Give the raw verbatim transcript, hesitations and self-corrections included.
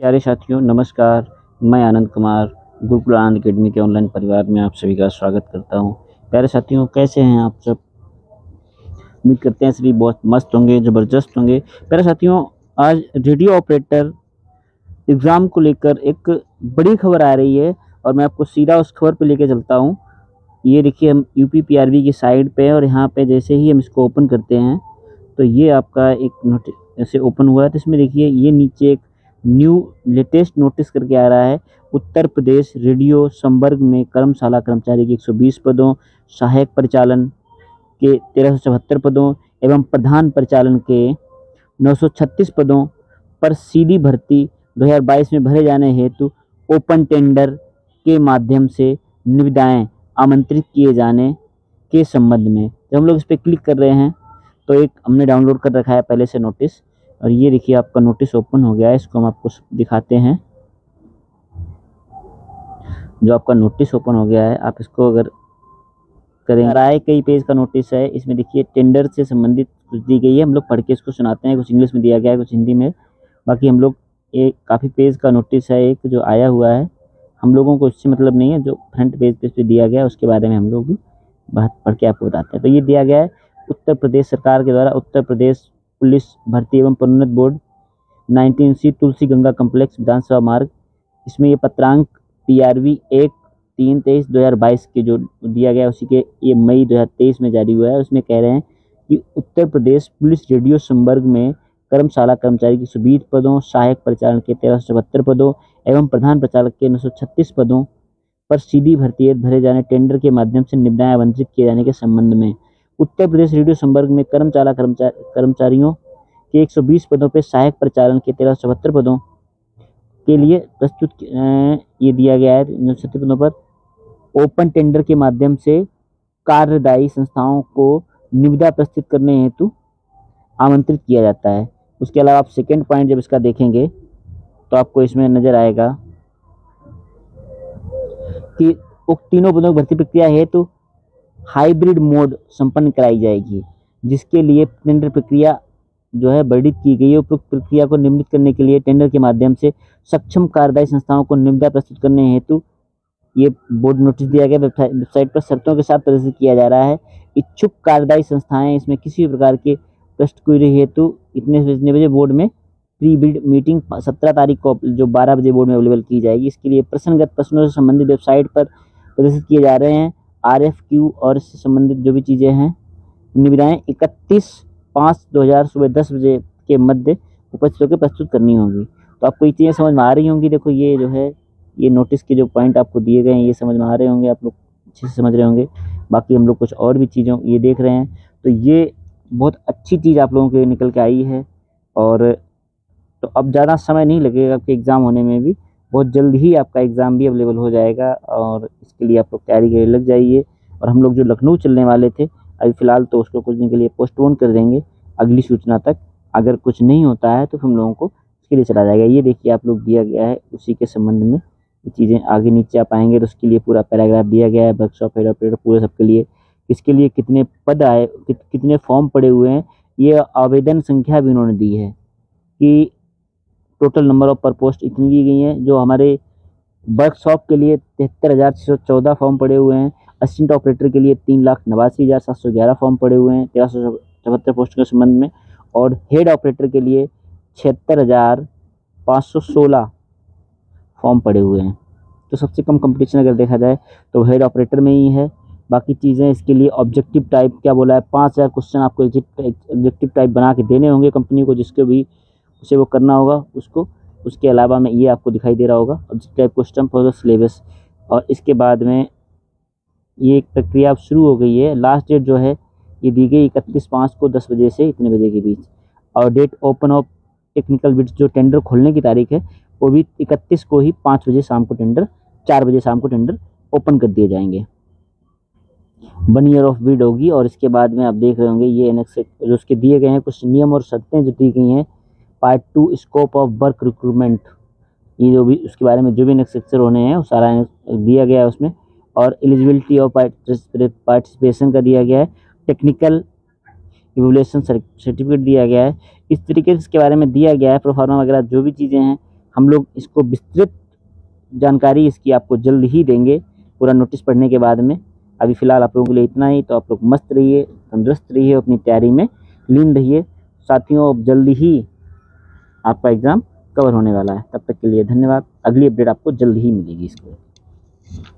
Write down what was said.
प्यारे साथियों नमस्कार, मैं आनंद कुमार गुरकुल आनंद अकेडमी के ऑनलाइन परिवार में आप सभी का स्वागत करता हूं। प्यारे साथियों कैसे हैं आप सब? उम्मीद करते हैं सभी बहुत मस्त होंगे, ज़बरदस्त होंगे। प्यारे साथियों आज रेडियो ऑपरेटर एग्ज़ाम को लेकर एक बड़ी खबर आ रही है और मैं आपको सीधा उस खबर पर लेकर चलता हूँ। ये देखिए, हम U P P R B की साइड पर और यहाँ पर जैसे ही हम इसको ओपन करते हैं तो ये आपका एक नोट ऐसे ओपन हुआ है। तो इसमें देखिए ये नीचे एक न्यू लेटेस्ट नोटिस करके आ रहा है। उत्तर प्रदेश रेडियो संवर्ग में कर्मशाला कर्मचारी के एक सौ बीस पदों, सहायक परिचालन के तेरह सौ चौहत्तर पदों एवं प्रधान परिचालन के नौ सौ छत्तीस पदों पर सीधी भर्ती दो हज़ार बाईस में भरे जाने हेतु ओपन टेंडर के माध्यम से निविदाएं आमंत्रित किए जाने के संबंध में जब हम लोग इस पर क्लिक कर रहे हैं तो एक हमने डाउनलोड कर रखा है पहले से नोटिस और ये देखिए आपका नोटिस ओपन हो गया है। इसको हम आपको दिखाते हैं। जो आपका नोटिस ओपन हो गया है आप इसको अगर करें, राय कई पेज का नोटिस है। इसमें देखिए टेंडर से संबंधित कुछ दी गई है, हम लोग पढ़ के इसको सुनाते हैं। कुछ इंग्लिश में दिया गया है, कुछ हिंदी में, बाकी हम लोग एक काफ़ी पेज का नोटिस है एक जो आया हुआ है। हम लोगों को इससे मतलब नहीं है, जो फ्रंट पेज पे दिया गया है उसके बारे में हम लोग बात पढ़ के आपको बताते हैं। तो ये दिया गया है उत्तर प्रदेश सरकार के द्वारा उत्तर प्रदेश पुलिस भर्ती एवं प्रनोन्नत board nineteen C Tulsi Ganga complex विधानसभा मार्ग। इसमें ये पत्रांक पी आर वी एक तीन तेईस दो हज़ार बाईस के जो दिया गया उसी के ये मई दो हज़ार तेईस में जारी हुआ है। उसमें कह रहे हैं कि उत्तर प्रदेश पुलिस रेडियो संवर्ग में कर्मशाला कर्मचारी की सुबीर पदों, सहायक परिचालन के तेरह सौ चौहत्तर पदों एवं प्रधान परिचालक के नौ सौ छत्तीस पदों पर सीधी भर्ती भरे जाने टेंडर के माध्यम से निविदाएँ आवंटित किए जाने के संबंध में उत्तर प्रदेश रेडियो संवर्ग में कर्मचाला कर्मचारी कर्मचारियों के एक सौ बीस पदों पर सहायक परिचालन के तेरह सौ बहत्तर पदों के लिए प्रस्तुत ये दिया गया है नौ सौ छत्तीस पदों पर ओपन टेंडर के माध्यम से कार्यदायी संस्थाओं को निविदा प्रस्तुत करने हेतु आमंत्रित किया जाता है। उसके अलावा आप सेकेंड पॉइंट जब इसका देखेंगे तो आपको इसमें नज़र आएगा कि उक्त तीनों पदों की भर्ती प्रक्रिया हेतु हाइब्रिड मोड संपन्न कराई जाएगी, जिसके लिए टेंडर प्रक्रिया जो है वर्णित की गई है। उपरोक्त प्रक्रिया को नियमित करने के लिए टेंडर के माध्यम से सक्षम कार्यदायी संस्थाओं को निविदा प्रस्तुत करने हेतु ये बोर्ड नोटिस दिया गया वेबसाइट पर शर्तों के साथ प्रदर्शित किया जा रहा है। इच्छुक कार्यदायी संस्थाएं इसमें किसी भी प्रकार के प्रश्नक्रिया हेतु इतने इतने बजे बोर्ड में प्री बिड मीटिंग सत्रह तारीख को जो बारह बजे बोर्ड में अवेलेबल की जाएगी। इसके लिए प्रश्नगत प्रश्नों से संबंधित वेबसाइट पर प्रदर्शित किए जा रहे हैं आर एफ क्यू और इससे संबंधित जो भी चीज़ें हैं। निविदाएँ इकतीस पाँच दो हज़ार सुबह दस बजे के मध्य उपस्थित होकर प्रस्तुत करनी होगी। तो आपको ये चीज़ें समझ में आ रही होंगी। देखो ये जो है ये नोटिस के जो पॉइंट आपको दिए गए हैं ये समझ में आ रहे होंगे, आप लोग अच्छे से समझ रहे होंगे। बाकी हम लोग कुछ और भी चीज़ों ये देख रहे हैं तो ये बहुत अच्छी चीज़ आप लोगों के निकल के आई है। और तो अब ज़्यादा समय नहीं लगेगा आपके एग्ज़ाम होने में भी, बहुत जल्द ही आपका एग्ज़ाम भी अवेलेबल हो जाएगा और इसके लिए आप लोग तैयारी के लिए लग जाइए। और हम लोग जो लखनऊ चलने वाले थे अभी फ़िलहाल तो उसको कुछ दिन के लिए पोस्टपोन कर देंगे अगली सूचना तक। अगर कुछ नहीं होता है तो हम लोगों को उसके लिए चला जाएगा। ये देखिए आप लोग दिया गया है उसी के संबंध में ये चीज़ें आगे नीचे आप आएँगे तो उसके लिए पूरा पैराग्राफ दिया गया है। वर्कशॉप हेड ऑपरेटर पूरे सबके लिए इसके लिए कितने पद आए कि, कितने फॉर्म पड़े हुए हैं, ये आवेदन संख्या भी उन्होंने दी है कि टोटल नंबर ऑफ पर पोस्ट इतनी दी गई हैं। जो हमारे वर्कशॉप के लिए तिहत्तर हज़ार छः सौ चौदह फॉर्म पड़े हुए हैं, असिस्टेंट ऑपरेटर के लिए तीन लाख नवासी हज़ार सात सौ ग्यारह फॉर्म पड़े हुए हैं तेरह सौ चौहत्तर पोस्ट के संबंध में, और हेड ऑपरेटर के लिए छिहत्तर हज़ार पाँच सौ सोलह फॉर्म पड़े हुए हैं। तो सबसे कम कंपटीशन अगर देखा जाए तो हेड ऑपरेटर में ही है। बाकी चीज़ें इसके लिए ऑब्जेक्टिव टाइप क्या बोला है, पाँच हज़ार क्वेश्चन आपको ऑब्जेक्टिव टाइप बना के देने होंगे कंपनी को, जिसके भी उसे वो करना होगा उसको। उसके अलावा में ये आपको दिखाई दे रहा होगा object type question for the syllabus. और इसके बाद में ये एक प्रक्रिया अब शुरू हो गई है। लास्ट डेट जो है ये दी गई इकतीस पाँच को दस बजे से इतने बजे के बीच, और date open of technical bids जो टेंडर खोलने की तारीख है वो भी इकतीस को ही पाँच बजे शाम को टेंडर चार बजे शाम को टेंडर ओपन कर दिए जाएंगे। वन ईयर ऑफ बिड होगी। और इसके बाद में आप देख रहे होंगे ये एनेक्स जो उसके दिए गए हैं कुछ नियम और शर्तें जो दी गई हैं। Part two scope of work recruitment, ये जो भी उसके बारे में जो भी नेक्स्ट सेक्शन होने हैं वो सारा दिया गया है उसमें। और एलिजिबिलिटी और पार्टिसिपेशन का दिया गया है, टेक्निकल इवैल्यूएशन सर्टिफिकेट दिया गया है। इस तरीके से इसके बारे में दिया गया है प्रोफार्मा वगैरह जो भी चीज़ें हैं हम लोग इसको विस्तृत जानकारी इसकी आपको जल्द ही देंगे पूरा नोटिस पढ़ने के बाद में। अभी फ़िलहाल आप लोगों के लिए इतना ही। तो आप लोग मस्त रहिए, तंदुरुस्त रहिए, अपनी तैयारी में लीन रहिए साथियों। अब जल्दी ही आपका एग्ज़ाम कवर होने वाला है। तब तक के लिए धन्यवाद। अगली अपडेट आपको जल्द ही मिलेगी इसको।